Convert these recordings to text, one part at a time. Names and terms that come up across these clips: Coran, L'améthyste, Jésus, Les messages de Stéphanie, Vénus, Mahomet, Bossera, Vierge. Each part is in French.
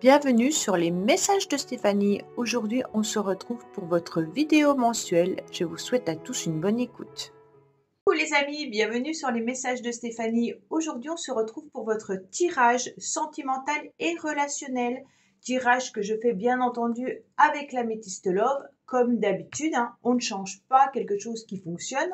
Bienvenue sur les messages de Stéphanie. Aujourd'hui, on se retrouve pour votre vidéo mensuelle. Je vous souhaite à tous une bonne écoute. Coucou les amis, bienvenue sur les messages de Stéphanie. Aujourd'hui, on se retrouve pour votre tirage sentimental et relationnel. Tirage que je fais bien entendu avec l'améthyste Love. Comme d'habitude, hein, on ne change pas quelque chose qui fonctionne.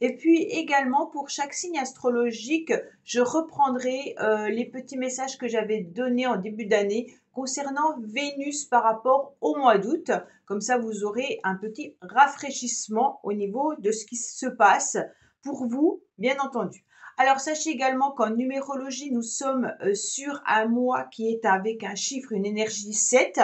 Et puis également pour chaque signe astrologique, je reprendrai les petits messages que j'avais donnés en début d'année concernant Vénus par rapport au mois d'août. Comme ça, vous aurez un petit rafraîchissement au niveau de ce qui se passe pour vous, bien entendu. Alors, sachez également qu'en numérologie, nous sommes sur un mois qui est avec un chiffre, une énergie 7.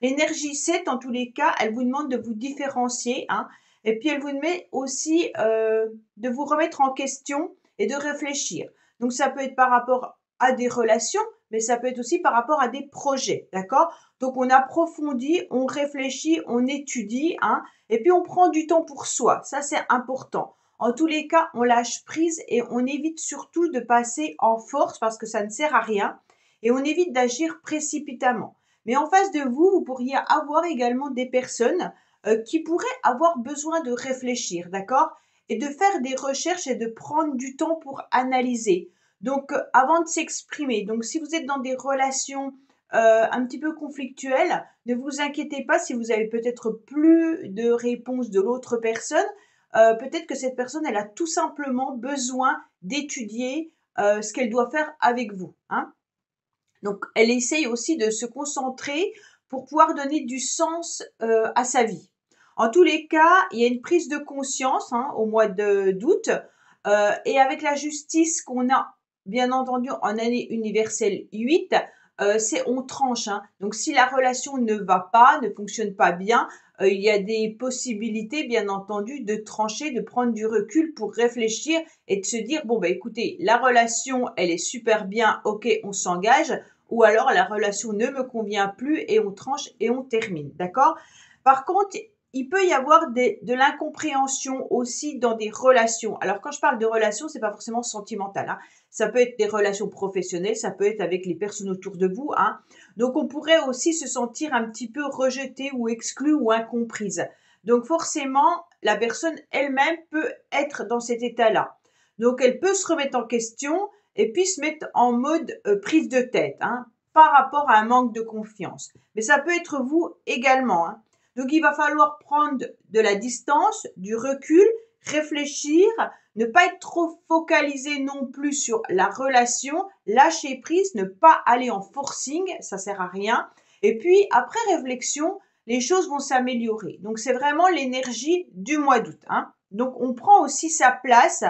L'énergie 7, en tous les cas, elle vous demande de vous différencier, hein. Et puis, elle vous demande aussi de vous remettre en question et de réfléchir. Donc, ça peut être par rapport à des relations, mais ça peut être aussi par rapport à des projets, d'accord? Donc, on approfondit, on réfléchit, on étudie, hein, et puis on prend du temps pour soi. Ça, c'est important. En tous les cas, on lâche prise et on évite surtout de passer en force parce que ça ne sert à rien et on évite d'agir précipitamment. Mais en face de vous, vous pourriez avoir également des personnes qui pourraient avoir besoin de réfléchir, d'accord? Et de faire des recherches et de prendre du temps pour analyser. Donc, avant de s'exprimer, donc si vous êtes dans des relations un petit peu conflictuelles, ne vous inquiétez pas si vous avez peut-être plus de réponses de l'autre personne. Peut-être que cette personne, elle a tout simplement besoin d'étudier ce qu'elle doit faire avec vous, hein? Donc, elle essaye aussi de se concentrer pour pouvoir donner du sens à sa vie. En tous les cas, il y a une prise de conscience hein, au mois d'août et avec la justice qu'on a, bien entendu, en année universelle 8, c'est on tranche. Hein. Donc, si la relation ne va pas, ne fonctionne pas bien, il y a des possibilités, bien entendu, de trancher, de prendre du recul pour réfléchir et de se dire, bon, bah, écoutez, la relation, elle est super bien, ok, on s'engage. Ou alors, la relation ne me convient plus et on tranche et on termine, d'accord? Par contre, il peut y avoir de l'incompréhension aussi dans des relations. Alors, quand je parle de relations, ce n'est pas forcément sentimental. Hein. Ça peut être des relations professionnelles, ça peut être avec les personnes autour de vous. Hein. Donc, on pourrait aussi se sentir un petit peu rejeté ou exclu ou incomprise. Donc, forcément, la personne elle-même peut être dans cet état-là. Donc, elle peut se remettre en question et puis se mettre en mode prise de tête hein, par rapport à un manque de confiance. Mais ça peut être vous également, hein. Donc, il va falloir prendre de la distance, du recul, réfléchir, ne pas être trop focalisé non plus sur la relation, lâcher prise, ne pas aller en forcing, ça sert à rien. Et puis, après réflexion, les choses vont s'améliorer. Donc, c'est vraiment l'énergie du mois d'août. Hein. Donc, on prend aussi sa place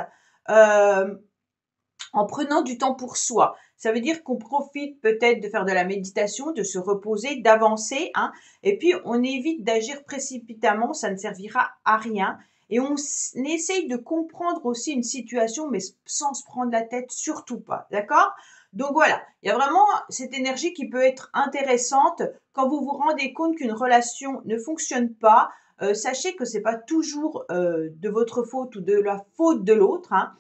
en prenant du temps pour soi. Ça veut dire qu'on profite peut-être de faire de la méditation, de se reposer, d'avancer, hein, et puis on évite d'agir précipitamment, ça ne servira à rien. Et on essaye de comprendre aussi une situation, mais sans se prendre la tête, surtout pas, d'accord? Donc voilà, il y a vraiment cette énergie qui peut être intéressante quand vous vous rendez compte qu'une relation ne fonctionne pas. Sachez que ce n'est pas toujours de votre faute ou de la faute de l'autre, hein.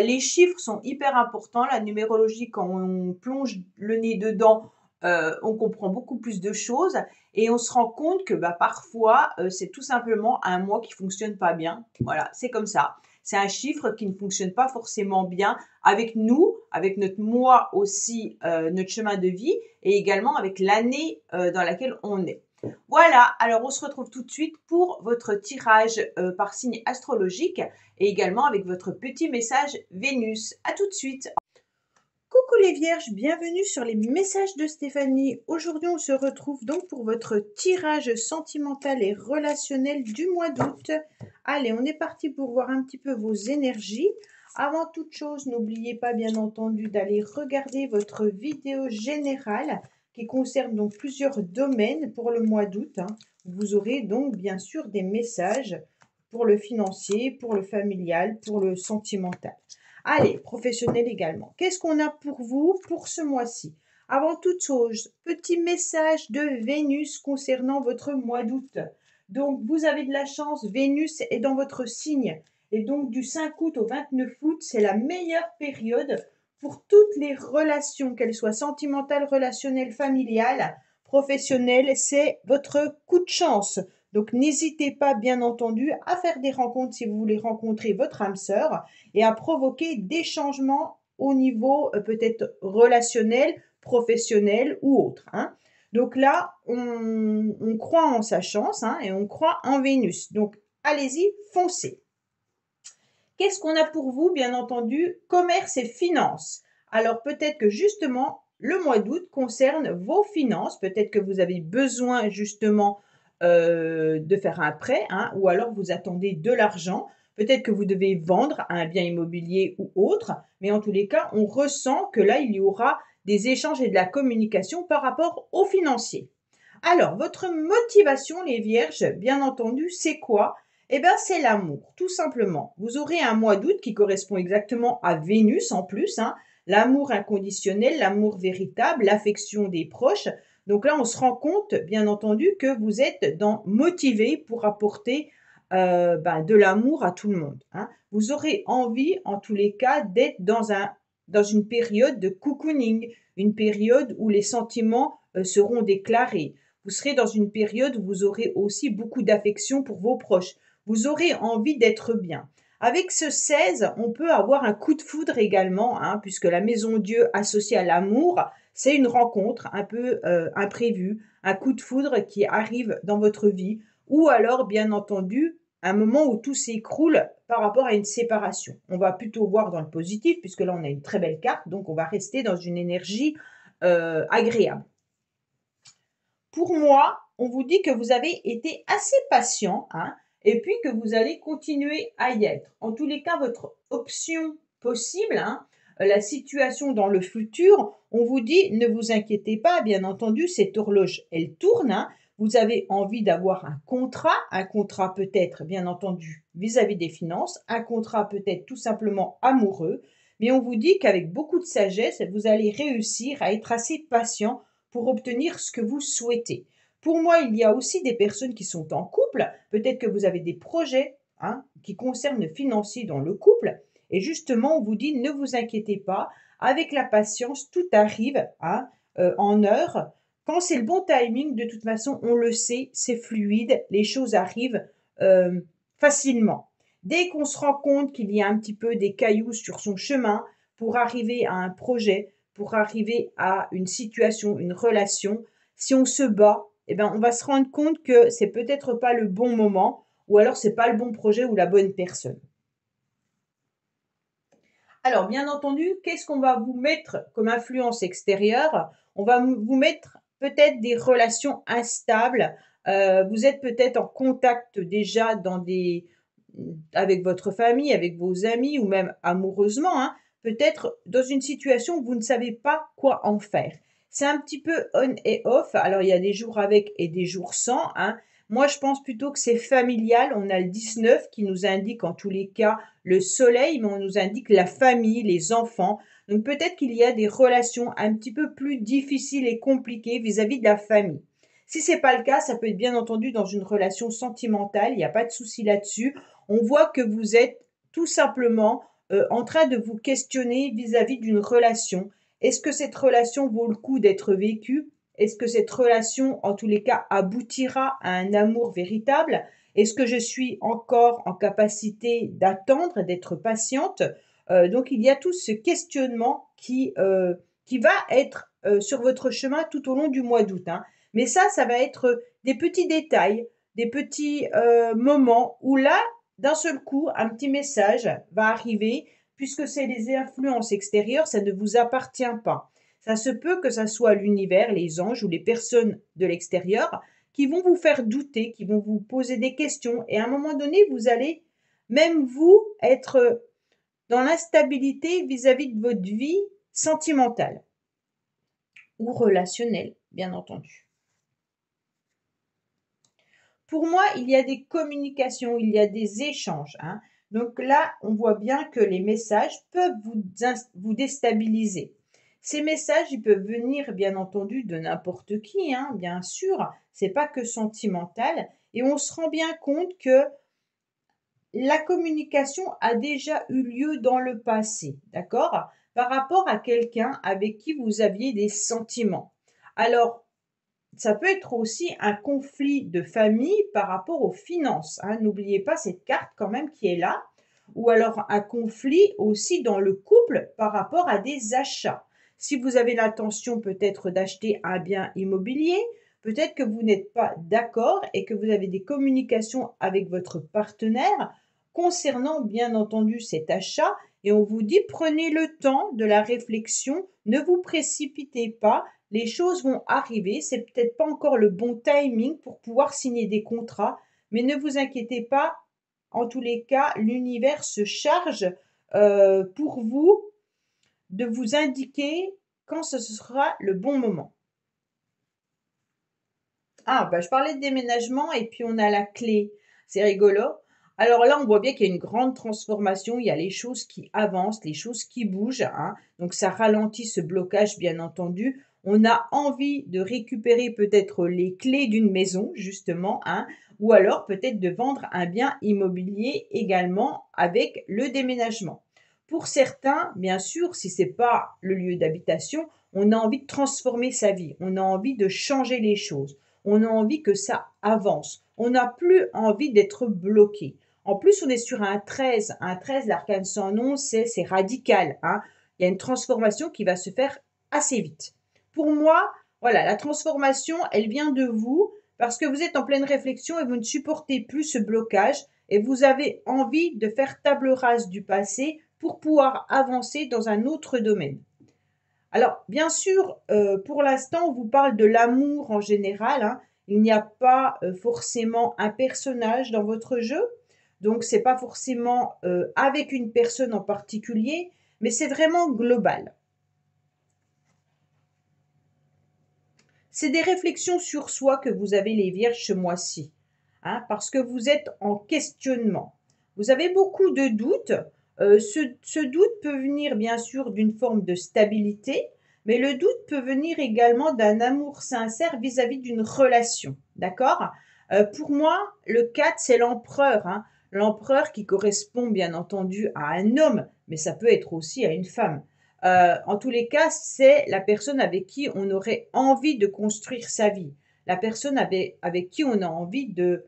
Les chiffres sont hyper importants. La numérologie, quand on plonge le nez dedans, on comprend beaucoup plus de choses et on se rend compte que bah, parfois, c'est tout simplement un mois qui ne fonctionne pas bien. Voilà, c'est comme ça. C'est un chiffre qui ne fonctionne pas forcément bien avec nous, avec notre mois aussi, notre chemin de vie et également avec l'année dans laquelle on est. Voilà, alors on se retrouve tout de suite pour votre tirage par signe astrologique et également avec votre petit message Vénus. À tout de suite. Coucou les vierges, bienvenue sur les messages de Stéphanie. Aujourd'hui, on se retrouve donc pour votre tirage sentimental et relationnel du mois d'août. Allez, on est parti pour voir un petit peu vos énergies. Avant toute chose, n'oubliez pas bien entendu d'aller regarder votre vidéo générale qui concerne donc plusieurs domaines pour le mois d'août. Hein. Vous aurez donc bien sûr des messages pour le financier, pour le familial, pour le sentimental. Allez, professionnel également. Qu'est-ce qu'on a pour vous pour ce mois-ci? Avant toute chose, petit message de Vénus concernant votre mois d'août. Donc, vous avez de la chance, Vénus est dans votre signe. Et donc, du 5 août au 29 août, c'est la meilleure période pour toutes les relations, qu'elles soient sentimentales, relationnelles, familiales, professionnelles, c'est votre coup de chance. Donc n'hésitez pas, bien entendu, à faire des rencontres si vous voulez rencontrer votre âme sœur et à provoquer des changements au niveau peut-être relationnel, professionnel ou autre. Hein. Donc là, on croit en sa chance hein, et on croit en Vénus. Donc allez-y, foncez. Qu'est-ce qu'on a pour vous, bien entendu, commerce et finances? Alors peut-être que justement, le mois d'août concerne vos finances. Peut-être que vous avez besoin justement de faire un prêt hein, ou alors vous attendez de l'argent. Peut-être que vous devez vendre un bien immobilier ou autre. Mais en tous les cas, on ressent que là, il y aura des échanges et de la communication par rapport aux financiers. Alors, votre motivation, les vierges, bien entendu, c'est quoi? Eh bien, c'est l'amour, tout simplement. Vous aurez un mois d'août qui correspond exactement à Vénus en plus, hein, l'amour inconditionnel, l'amour véritable, l'affection des proches. Donc là, on se rend compte, bien entendu, que vous êtes motivé pour apporter de l'amour à tout le monde. Hein. Vous aurez envie, en tous les cas, d'être dans une période de cocooning, une période où les sentiments seront déclarés. Vous serez dans une période où vous aurez aussi beaucoup d'affection pour vos proches. Vous aurez envie d'être bien. Avec ce 16, on peut avoir un coup de foudre également, hein, puisque la maison Dieu associée à l'amour, c'est une rencontre un peu imprévue, un coup de foudre qui arrive dans votre vie, ou alors, bien entendu, un moment où tout s'écroule par rapport à une séparation. On va plutôt voir dans le positif, puisque là, on a une très belle carte, donc on va rester dans une énergie agréable. Pour moi, on vous dit que vous avez été assez patient, hein, et puis que vous allez continuer à y être. En tous les cas, votre option possible, hein, la situation dans le futur, on vous dit ne vous inquiétez pas, bien entendu, cette horloge, elle tourne. Hein, vous avez envie d'avoir un contrat peut-être, bien entendu, vis-à-vis des finances, un contrat peut-être tout simplement amoureux, mais on vous dit qu'avec beaucoup de sagesse, vous allez réussir à être assez patient pour obtenir ce que vous souhaitez. Pour moi, il y a aussi des personnes qui sont en couple. Peut-être que vous avez des projets hein, qui concernent le financier dans le couple. Et justement, on vous dit, ne vous inquiétez pas. Avec la patience, tout arrive hein, en heure. Quand c'est le bon timing, de toute façon, on le sait, c'est fluide. Les choses arrivent facilement. Dès qu'on se rend compte qu'il y a un petit peu des cailloux sur son chemin pour arriver à un projet, pour arriver à une situation, une relation, si on se bat, eh bien, on va se rendre compte que c'est peut-être pas le bon moment ou alors c'est pas le bon projet ou la bonne personne. Alors, bien entendu, qu'est-ce qu'on va vous mettre comme influence extérieure? On va vous mettre peut-être des relations instables. Vous êtes peut-être en contact déjà avec votre famille, avec vos amis ou même amoureusement, hein, peut-être dans une situation où vous ne savez pas quoi en faire. C'est un petit peu on et off. Alors, il y a des jours avec et des jours sans. Hein. Moi, je pense plutôt que c'est familial. On a le 19 qui nous indique en tous les cas le soleil, mais on nous indique la famille, les enfants. Donc, peut-être qu'il y a des relations un petit peu plus difficiles et compliquées vis-à-vis de la famille. Si ce n'est pas le cas, ça peut être bien entendu dans une relation sentimentale. Il n'y a pas de souci là-dessus. On voit que vous êtes tout simplement en train de vous questionner vis-à-vis d'une relation. Est-ce que cette relation vaut le coup d'être vécue? Est-ce que cette relation, en tous les cas, aboutira à un amour véritable? Est-ce que je suis encore en capacité d'attendre, d'être patiente? Donc, il y a tout ce questionnement qui va être sur votre chemin tout au long du mois d'août. Hein. Mais ça va être des petits détails, des petits moments où là, d'un seul coup, un petit message va arriver. Puisque c'est les influences extérieures, ça ne vous appartient pas. Ça se peut que ça soit l'univers, les anges ou les personnes de l'extérieur qui vont vous faire douter, qui vont vous poser des questions. Et à un moment donné, vous allez même vous être dans l'instabilité vis-à-vis de votre vie sentimentale ou relationnelle, bien entendu. Pour moi, il y a des communications, il y a des échanges, hein. Donc là, on voit bien que les messages peuvent vous déstabiliser. Ces messages, ils peuvent venir, bien entendu, de n'importe qui, hein, bien sûr. C'est pas que sentimental. Et on se rend bien compte que la communication a déjà eu lieu dans le passé, d'accord? par rapport à quelqu'un avec qui vous aviez des sentiments. Alors, ça peut être aussi un conflit de famille par rapport aux finances, hein. N'oubliez pas cette carte quand même qui est là. Ou alors un conflit aussi dans le couple par rapport à des achats. Si vous avez l'intention peut-être d'acheter un bien immobilier, peut-être que vous n'êtes pas d'accord et que vous avez des communications avec votre partenaire concernant bien entendu cet achat et on vous dit prenez le temps de la réflexion, ne vous précipitez pas, les choses vont arriver, c'est peut-être pas encore le bon timing pour pouvoir signer des contrats, mais ne vous inquiétez pas, en tous les cas, l'univers se charge pour vous de vous indiquer quand ce sera le bon moment. Ah, bah, je parlais de déménagement et puis on a la clé. C'est rigolo. Alors là, on voit bien qu'il y a une grande transformation. Il y a les choses qui avancent, les choses qui bougent, hein. Donc, ça ralentit ce blocage, bien entendu. On a envie de récupérer peut-être les clés d'une maison, justement, hein, ou alors peut-être de vendre un bien immobilier également avec le déménagement. Pour certains, bien sûr, si ce n'est pas le lieu d'habitation, on a envie de transformer sa vie, on a envie de changer les choses, on a envie que ça avance, on n'a plus envie d'être bloqué. En plus, on est sur un 13. Un 13, l'arcane sans nom, c'est radical, hein. Il y a une transformation qui va se faire assez vite. Pour moi, voilà, la transformation, elle vient de vous parce que vous êtes en pleine réflexion et vous ne supportez plus ce blocage et vous avez envie de faire table rase du passé pour pouvoir avancer dans un autre domaine. Alors, bien sûr, pour l'instant, on vous parle de l'amour en général, hein. Il n'y a pas forcément un personnage dans votre jeu, donc ce n'est pas forcément avec une personne en particulier, mais c'est vraiment global. C'est des réflexions sur soi que vous avez les vierges ce mois-ci, hein, parce que vous êtes en questionnement. Vous avez beaucoup de doutes. Ce doute peut venir bien sûr d'une forme de stabilité, mais le doute peut venir également d'un amour sincère vis-à-vis d'une relation. D'accord ? Pour moi, le 4, c'est l'empereur, hein, l'empereur qui correspond bien entendu à un homme, mais ça peut être aussi à une femme. En tous les cas, c'est la personne avec qui on aurait envie de construire sa vie, la personne avec qui on a envie de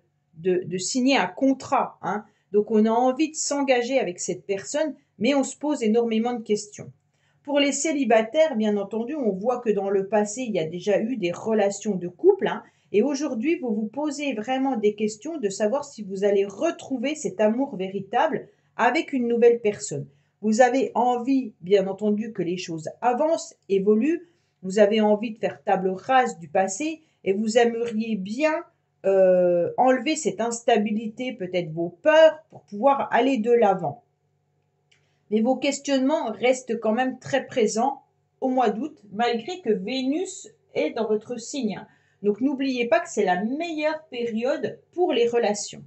signer un contrat, hein. Donc, on a envie de s'engager avec cette personne, mais on se pose énormément de questions. Pour les célibataires, bien entendu, on voit que dans le passé, il y a déjà eu des relations de couple, hein, et aujourd'hui, vous vous posez vraiment des questions de savoir si vous allez retrouver cet amour véritable avec une nouvelle personne. Vous avez envie, bien entendu, que les choses avancent, évoluent. Vous avez envie de faire table rase du passé et vous aimeriez bien enlever cette instabilité, peut-être vos peurs, pour pouvoir aller de l'avant. Mais vos questionnements restent quand même très présents au mois d'août, malgré que Vénus est dans votre signe. Donc, n'oubliez pas que c'est la meilleure période pour les relations.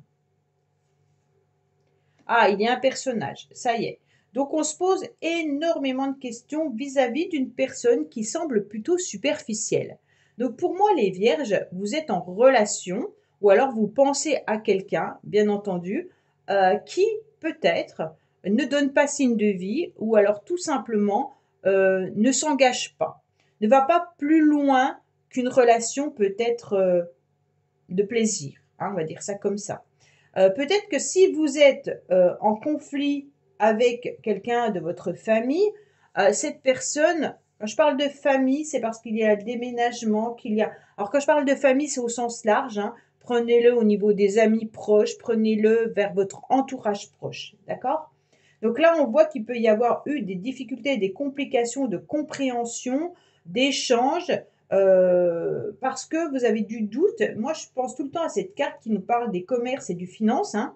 Ah, il y a un personnage, ça y est. Donc, on se pose énormément de questions vis-à-vis d'une personne qui semble plutôt superficielle. Donc, pour moi, les vierges, vous êtes en relation ou alors vous pensez à quelqu'un, bien entendu, qui peut-être ne donne pas signe de vie ou alors tout simplement ne s'engage pas, ne va pas plus loin qu'une relation peut-être de plaisir, hein, on va dire ça comme ça. Peut-être que si vous êtes en conflit avec quelqu'un de votre famille, cette personne, quand je parle de famille, c'est parce qu'il y a le déménagement, qu'il y a... Alors, quand je parle de famille, c'est au sens large, hein. Prenez-le au niveau des amis proches, prenez-le vers votre entourage proche, d'accord? Donc là, on voit qu'il peut y avoir eu des difficultés, des complications de compréhension, d'échange, parce que vous avez du doute. Moi, je pense tout le temps à cette carte qui nous parle des commerces et du finance, hein.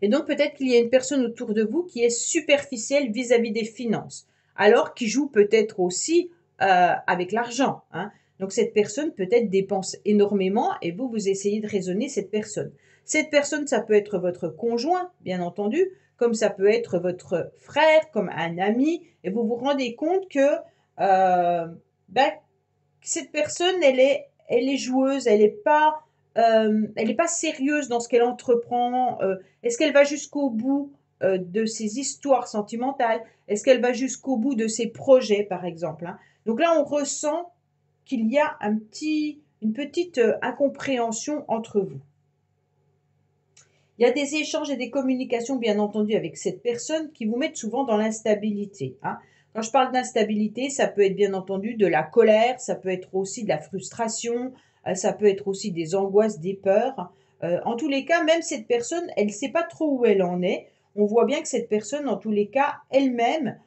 Et donc, peut-être qu'il y a une personne autour de vous qui est superficielle vis-à-vis des finances, alors qui joue peut-être aussi avec l'argent, hein. Donc, cette personne peut-être dépense énormément et vous, vous essayez de raisonner cette personne. Cette personne, ça peut être votre conjoint, bien entendu, comme ça peut être votre frère, comme un ami. Et vous vous rendez compte que cette personne, elle est joueuse, elle n'est pas... elle n'est pas sérieuse dans ce qu'elle entreprend. Est-ce qu'elle va jusqu'au bout de ses histoires sentimentales? Est-ce qu'elle va jusqu'au bout de ses projets, par exemple, hein? Donc là, on ressent qu'il y a une petite incompréhension entre vous. Il y a des échanges et des communications, bien entendu, avec cette personne qui vous mettent souvent dans l'instabilité, hein. Quand je parle d'instabilité, ça peut être bien entendu de la colère, ça peut être aussi de la frustration, ça peut être aussi des angoisses, des peurs. En tous les cas, même cette personne, elle ne sait pas trop où elle en est. On voit bien que cette personne, en tous les cas, elle-même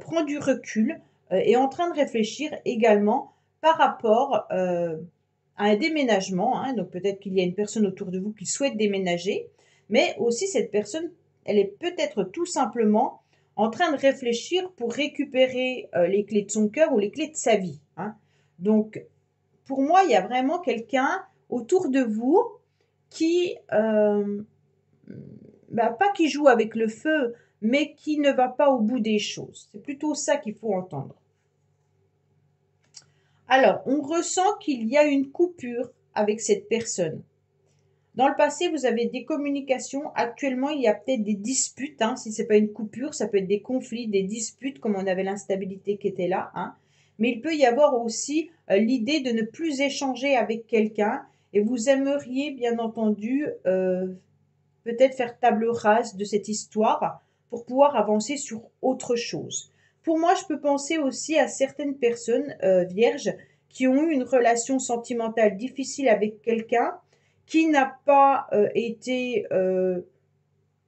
prend du recul et est en train de réfléchir également par rapport à un déménagement, hein. Donc peut-être qu'il y a une personne autour de vous qui souhaite déménager, mais aussi cette personne, elle est peut-être tout simplement en train de réfléchir pour récupérer les clés de son cœur ou les clés de sa vie, hein. Donc, pour moi, il y a vraiment quelqu'un autour de vous qui, pas qui joue avec le feu, mais qui ne va pas au bout des choses. C'est plutôt ça qu'il faut entendre. Alors, on ressent qu'il y a une coupure avec cette personne. Dans le passé, vous avez des communications. Actuellement, il y a peut-être des disputes, hein, si ce n'est pas une coupure, ça peut être des conflits, des disputes, comme on avait l'instabilité qui était là, hein. Mais il peut y avoir aussi l'idée de ne plus échanger avec quelqu'un et vous aimeriez, bien entendu, peut-être faire table rase de cette histoire pour pouvoir avancer sur autre chose. Pour moi, je peux penser aussi à certaines personnes vierges qui ont eu une relation sentimentale difficile avec quelqu'un qui n'a pas été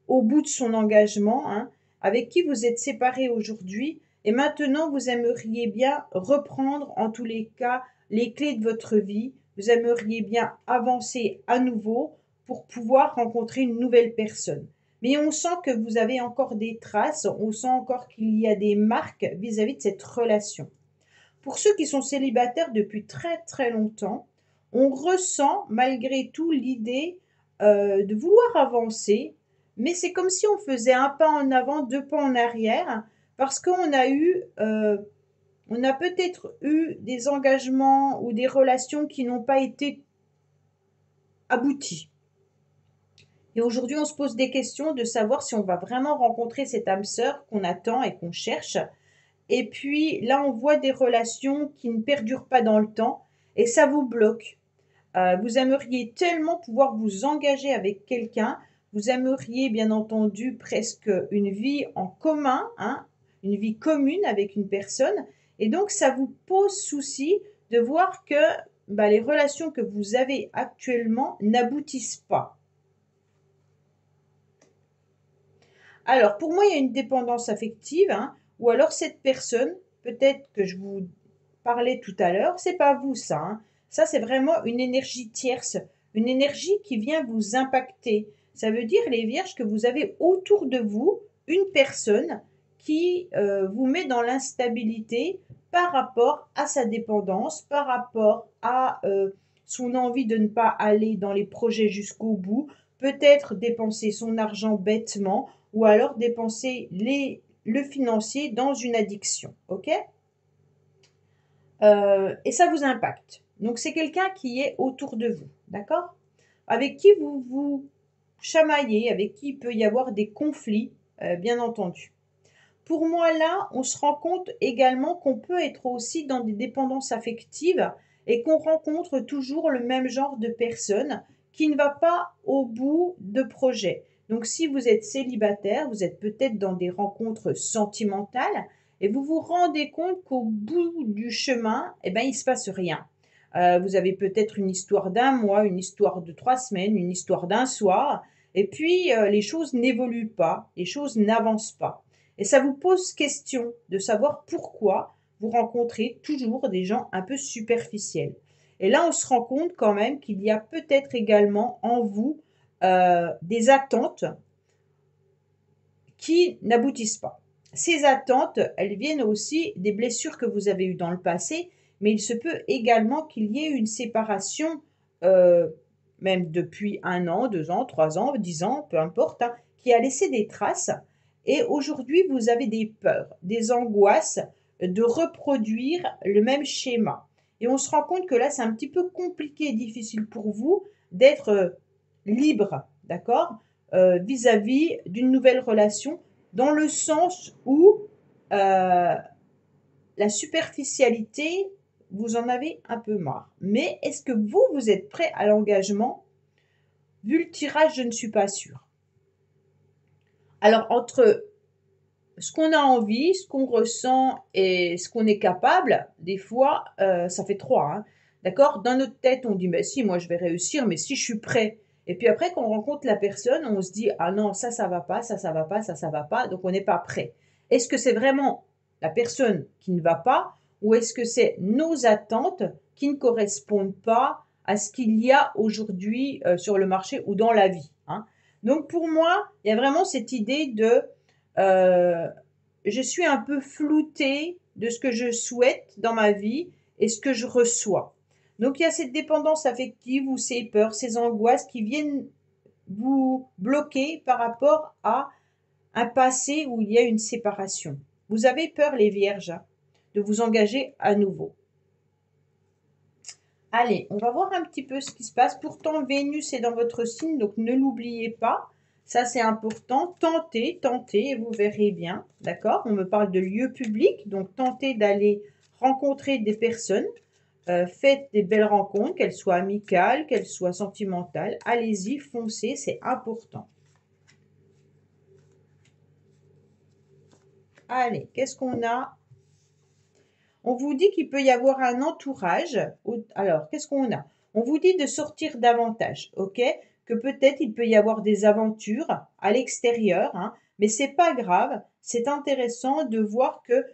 au bout de son engagement, hein, avec qui vous êtes séparés aujourd'hui, et maintenant vous aimeriez bien reprendre en tous les cas les clés de votre vie, vous aimeriez bien avancer à nouveau pour pouvoir rencontrer une nouvelle personne. Mais on sent que vous avez encore des traces, on sent encore qu'il y a des marques vis-à-vis de cette relation. Pour ceux qui sont célibataires depuis très très longtemps, on ressent malgré tout l'idée de vouloir avancer, mais c'est comme si on faisait un pas en avant, deux pas en arrière, parce qu'on a eu, on a peut-être eu des engagements ou des relations qui n'ont pas été abouties. Et aujourd'hui, on se pose des questions de savoir si on va vraiment rencontrer cette âme sœur qu'on attend et qu'on cherche. Et puis là, on voit des relations qui ne perdurent pas dans le temps et ça vous bloque. Vous aimeriez tellement pouvoir vous engager avec quelqu'un, vous aimeriez bien entendu presque une vie en commun, hein, une vie commune avec une personne, et donc ça vous pose souci de voir que les relations que vous avez actuellement n'aboutissent pas. Alors pour moi, il y a une dépendance affective, hein, ou alors cette personne, peut-être que je vous parlais tout à l'heure, c'est pas vous ça, hein. Ça, c'est vraiment une énergie tierce, une énergie qui vient vous impacter. Ça veut dire, les vierges, que vous avez autour de vous une personne qui vous met dans l'instabilité par rapport à sa dépendance, par rapport à son envie de ne pas aller dans les projets jusqu'au bout, peut-être dépenser son argent bêtement ou alors dépenser le financier dans une addiction, ok ? Et ça vous impacte. Donc, c'est quelqu'un qui est autour de vous, d'accord? Avec qui vous vous chamaillez, avec qui il peut y avoir des conflits, bien entendu. Pour moi, là, on se rend compte également qu'on peut être aussi dans des dépendances affectives et qu'on rencontre toujours le même genre de personne qui ne va pas au bout de projet. Donc, si vous êtes célibataire, vous êtes peut-être dans des rencontres sentimentales et vous vous rendez compte qu'au bout du chemin, eh ben, il ne se passe rien. Vous avez peut-être une histoire d'un mois, une histoire de 3 semaines, une histoire d'un soir, et puis les choses n'évoluent pas, les choses n'avancent pas. Et ça vous pose question de savoir pourquoi vous rencontrez toujours des gens un peu superficiels. Et là, on se rend compte quand même qu'il y a peut-être également en vous des attentes qui n'aboutissent pas. Ces attentes, elles viennent aussi des blessures que vous avez eues dans le passé, mais il se peut également qu'il y ait une séparation, même depuis 1 an, 2 ans, 3 ans, 10 ans, peu importe, hein, qui a laissé des traces. Et aujourd'hui, vous avez des peurs, des angoisses de reproduire le même schéma. Et on se rend compte que là, c'est un petit peu compliqué et difficile pour vous d'être libre, d'accord ? vis-à-vis d'une nouvelle relation, dans le sens où la superficialité, vous en avez un peu marre. Mais est-ce que vous, vous êtes prêt à l'engagement? Vu le tirage, je ne suis pas sûre. Alors, entre ce qu'on a envie, ce qu'on ressent et ce qu'on est capable, des fois, ça fait trois, hein, d'accord? Dans notre tête, on dit, mais si, moi, je vais réussir, mais si je suis prêt. Et puis après, quand on rencontre la personne, on se dit, ah non, ça, ça va pas, ça, ça va pas, ça, ça va pas, donc on n'est pas prêt. Est-ce que c'est vraiment la personne qui ne va pas ou est-ce que c'est nos attentes qui ne correspondent pas à ce qu'il y a aujourd'hui sur le marché ou dans la vie, hein? Donc pour moi, il y a vraiment cette idée de je suis un peu floutée de ce que je souhaite dans ma vie et ce que je reçois. Donc il y a cette dépendance affective ou ces peurs, ces angoisses qui viennent vous bloquer par rapport à un passé où il y a une séparation. Vous avez peur, les vierges, hein, de vous engager à nouveau. Allez, on va voir un petit peu ce qui se passe. Pourtant, Vénus est dans votre signe, donc ne l'oubliez pas. Ça, c'est important. Tentez, tentez, et vous verrez bien. D'accord? On me parle de lieu public, donc tentez d'aller rencontrer des personnes. Faites des belles rencontres, qu'elles soient amicales, qu'elles soient sentimentales. Allez-y, foncez, c'est important. Allez, qu'est-ce qu'on a? On vous dit qu'il peut y avoir un entourage. Alors, qu'est-ce qu'on a? On vous dit de sortir davantage, ok? Que peut-être il peut y avoir des aventures à l'extérieur, hein, mais c'est pas grave. C'est intéressant de voir que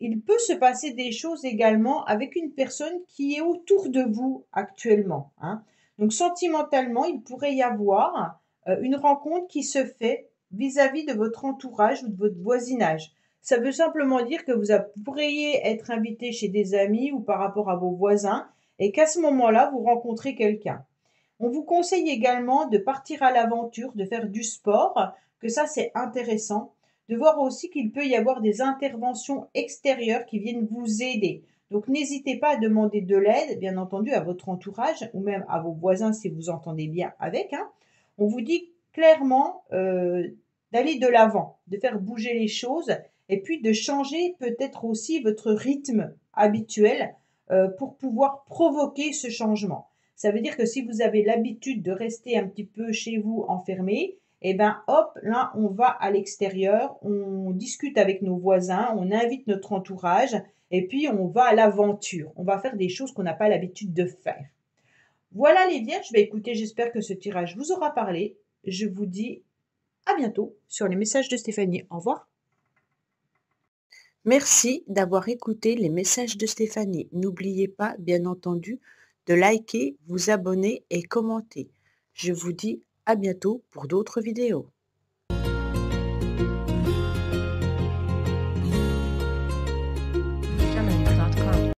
il peut se passer des choses également avec une personne qui est autour de vous actuellement, hein. Donc, sentimentalement, il pourrait y avoir une rencontre qui se fait vis-à-vis de votre entourage ou de votre voisinage. Ça veut simplement dire que vous pourriez être invité chez des amis ou par rapport à vos voisins et qu'à ce moment-là, vous rencontrez quelqu'un. On vous conseille également de partir à l'aventure, de faire du sport, que ça, c'est intéressant. De voir aussi qu'il peut y avoir des interventions extérieures qui viennent vous aider. Donc, n'hésitez pas à demander de l'aide, bien entendu, à votre entourage ou même à vos voisins si vous entendez bien avec, hein. On vous dit clairement d'aller de l'avant, de faire bouger les choses et puis de changer peut-être aussi votre rythme habituel pour pouvoir provoquer ce changement. Ça veut dire que si vous avez l'habitude de rester un petit peu chez vous enfermé, et eh bien hop, là on va à l'extérieur, on discute avec nos voisins, on invite notre entourage et puis on va à l'aventure. On va faire des choses qu'on n'a pas l'habitude de faire. Voilà les vierges, ben, écoutez, j'espère que ce tirage vous aura parlé. Je vous dis à bientôt sur les messages de Stéphanie. Au revoir. Merci d'avoir écouté les messages de Stéphanie. N'oubliez pas, bien entendu, de liker, vous abonner et commenter. Je vous dis à bientôt pour d'autres vidéos.